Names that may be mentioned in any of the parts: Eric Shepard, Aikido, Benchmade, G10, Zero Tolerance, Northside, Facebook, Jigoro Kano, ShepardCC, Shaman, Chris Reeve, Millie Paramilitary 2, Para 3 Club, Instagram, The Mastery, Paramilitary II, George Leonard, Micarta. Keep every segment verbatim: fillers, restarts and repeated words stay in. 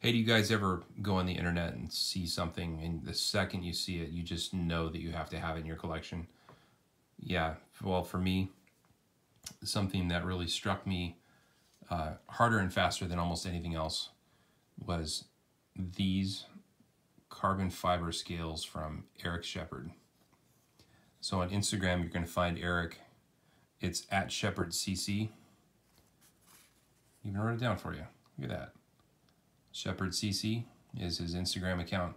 Hey, do you guys ever go on the internet and see something, and the second you see it, you just know that you have to have it in your collection? Yeah, well, for me, something that really struck me uh, harder and faster than almost anything else was these carbon fiber scales from Eric Shepard. So on Instagram, you're going to find Eric. It's at Shepard C C. Even wrote it down for you. Look at that. Shepard C C is his Instagram account,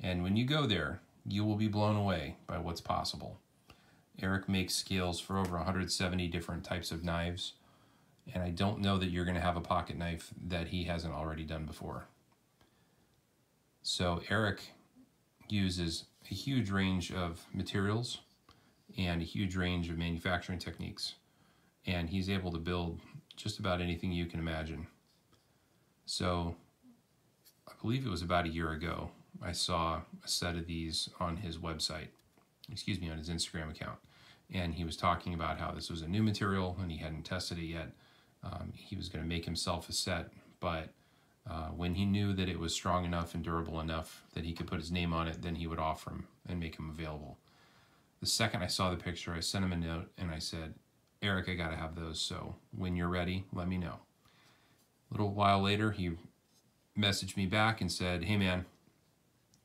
and when you go there, you will be blown away by what's possible. Eric makes scales for over one hundred seventy different types of knives, and I don't know that you're going to have a pocket knife that he hasn't already done before. So Eric uses a huge range of materials and a huge range of manufacturing techniques, and he's able to build just about anything you can imagine. So I believe it was about a year ago, I saw a set of these on his website, excuse me, on his Instagram account. And he was talking about how this was a new material and he hadn't tested it yet. Um, he was going to make himself a set, but uh, when he knew that it was strong enough and durable enough that he could put his name on it, then he would offer them and make them available. The second I saw the picture, I sent him a note and I said, Eric, I got to have those, so when you're ready, let me know. A little while later, he messaged me back and said, hey man,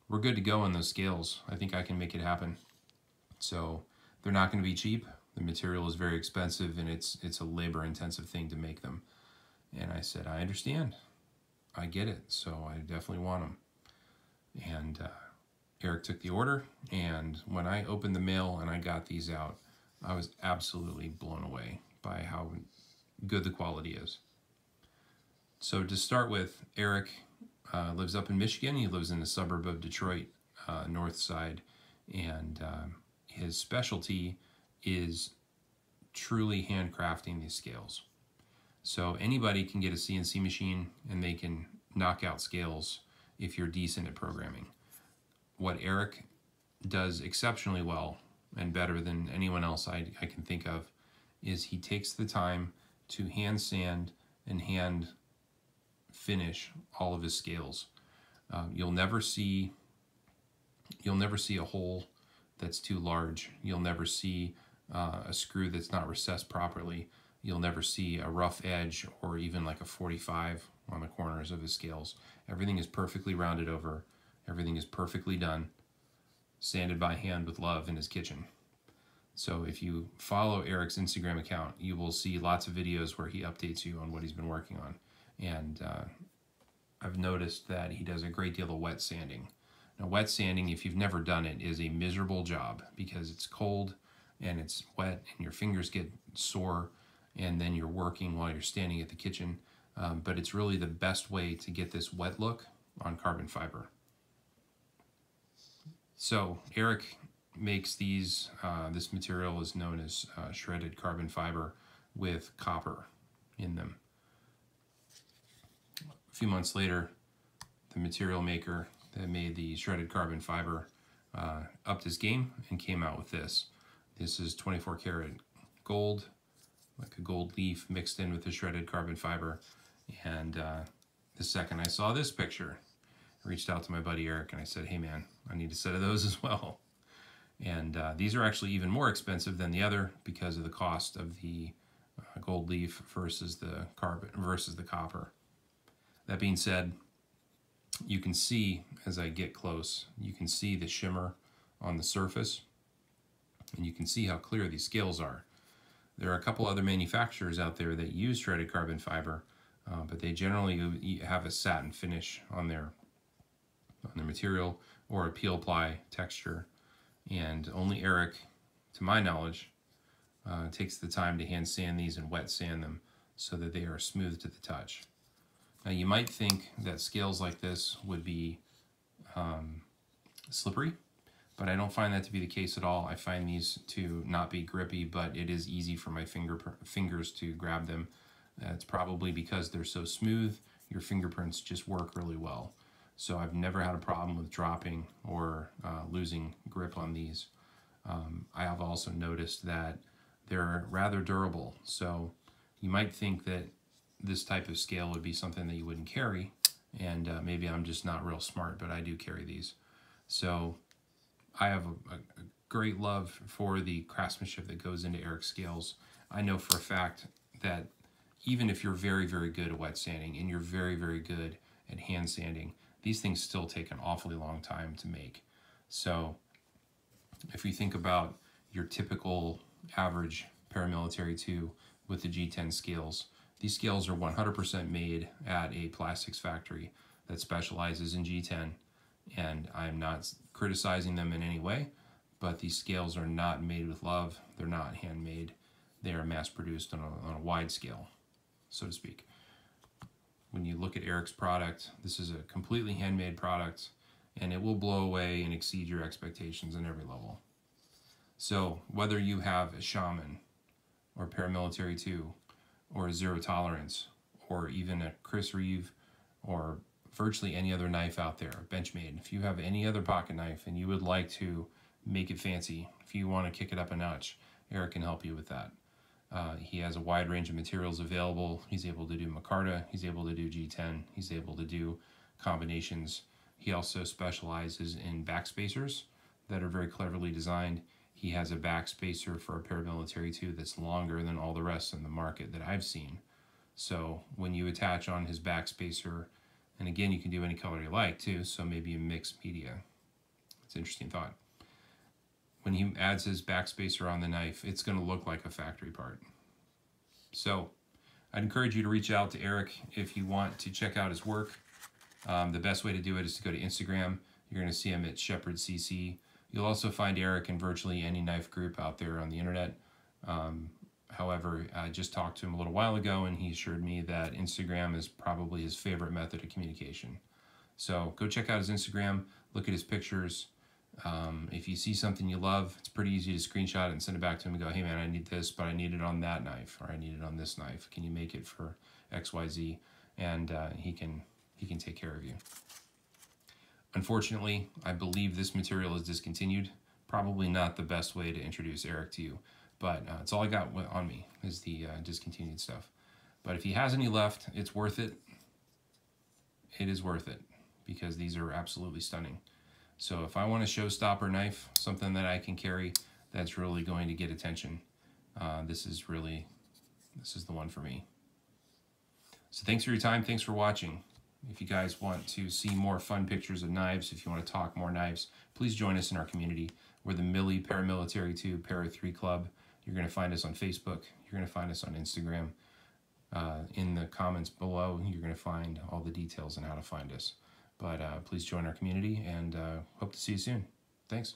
we're good to go on those scales. I think I can make it happen. So they're not going to be cheap. The material is very expensive and it's it's a labor intensive thing to make them. And I said, I understand. I get it. So I definitely want them. And uh, Eric took the order. And when I opened the mail and I got these out, I was absolutely blown away by how good the quality is. So to start with, Eric uh, lives up in Michigan. He lives in a suburb of Detroit, uh, Northside, and um, his specialty is truly handcrafting these scales. So anybody can get a C N C machine and they can knock out scales if you're decent at programming. What Eric does exceptionally well and better than anyone else I, I can think of is he takes the time to hand sand and hand finish all of his scales. Um, you'll never see you'll never see a hole that's too large. You'll never see uh, a screw that's not recessed properly. You'll never see a rough edge or even like a forty-five on the corners of his scales. Everything is perfectly rounded over. Everything is perfectly done, sanded by hand with love in his kitchen. So if you follow Eric's Instagram account, you will see lots of videos where he updates you on what he's been working on. And uh, I've noticed that he does a great deal of wet sanding. Now, wet sanding, if you've never done it, is a miserable job because it's cold and it's wet and your fingers get sore and then you're working while you're standing at the kitchen. Um, but it's really the best way to get this wet look on carbon fiber. So Eric makes these, uh, this material is known as uh, shredded carbon fiber with copper in them. A few months later, the material maker that made the shredded carbon fiber uh, upped his game and came out with this. This is twenty-four karat gold, like a gold leaf mixed in with the shredded carbon fiber. And uh, the second I saw this picture, I reached out to my buddy Eric and I said, hey man, I need a set of those as well. And uh, these are actually even more expensive than the other because of the cost of the uh, gold leaf versus the carbon versus the copper. That being said, you can see, as I get close, you can see the shimmer on the surface, and you can see how clear these scales are. There are a couple other manufacturers out there that use shredded carbon fiber, uh, but they generally have a satin finish on their, on their material or a peel ply texture, and only Eric, to my knowledge, uh, takes the time to hand sand these and wet sand them so that they are smooth to the touch. Now, you might think that scales like this would be um, slippery, but I don't find that to be the case at all. I find these to not be grippy, but it is easy for my finger fingers to grab them. That's probably because they're so smooth, your fingerprints just work really well. So I've never had a problem with dropping or uh, losing grip on these. Um, I have also noticed that they're rather durable. So you might think that this type of scale would be something that you wouldn't carry, and uh, maybe I'm just not real smart, but I do carry these. So I have a, a great love for the craftsmanship that goes into Eric scales. I know for a fact that even if you're very, very good at wet sanding and you're very, very good at hand sanding, these things still take an awfully long time to make. So if you think about your typical average Paramilitary two with the G ten scales, these scales are one hundred percent made at a plastics factory that specializes in G ten, and I'm not criticizing them in any way, but these scales are not made with love. They're not handmade. They are mass-produced on a, on a wide scale, so to speak. When you look at Eric's product, this is a completely handmade product, and it will blow away and exceed your expectations on every level. So whether you have a Shaman or Paramilitary two or a Zero Tolerance or even a Chris Reeve or virtually any other knife out there, Benchmade, if you have any other pocket knife and you would like to make it fancy, if you want to kick it up a notch, Eric can help you with that. Uh, he has a wide range of materials available. He's able to do Micarta. He's able to do G ten. He's able to do combinations. He also specializes in backspacers that are very cleverly designed. He has a backspacer for a Paramilitary two that's longer than all the rest in the market that I've seen. So when you attach on his backspacer, and again, you can do any color you like too, so maybe you mix media. It's an interesting thought. When he adds his backspacer on the knife, it's going to look like a factory part. So I'd encourage you to reach out to Eric if you want to check out his work. Um, the best way to do it is to go to Instagram. You're going to see him at Shepard C C. You'll also find Eric in virtually any knife group out there on the internet. Um, however, I just talked to him a little while ago, and he assured me that Instagram is probably his favorite method of communication. So go check out his Instagram, look at his pictures. Um, if you see something you love, it's pretty easy to screenshot it and send it back to him and go, hey man, I need this, but I need it on that knife, or I need it on this knife. Can you make it for X Y Z? And uh, he can he can take care of you. Unfortunately, I believe this material is discontinued. Probably not the best way to introduce Eric to you, but uh, it's all I got on me is the uh, discontinued stuff. But if he has any left, it's worth it. It is worth it because these are absolutely stunning. So if I want a showstopper knife, something that I can carry that's really going to get attention, uh, this is really, this is the one for me. So thanks for your time, thanks for watching. If you guys want to see more fun pictures of knives, if you want to talk more knives, please join us in our community. We're the Millie Paramilitary two Para three Club. You're going to find us on Facebook. You're going to find us on Instagram. Uh, in the comments below, you're going to find all the details on how to find us. But uh, please join our community, and uh, hope to see you soon. Thanks.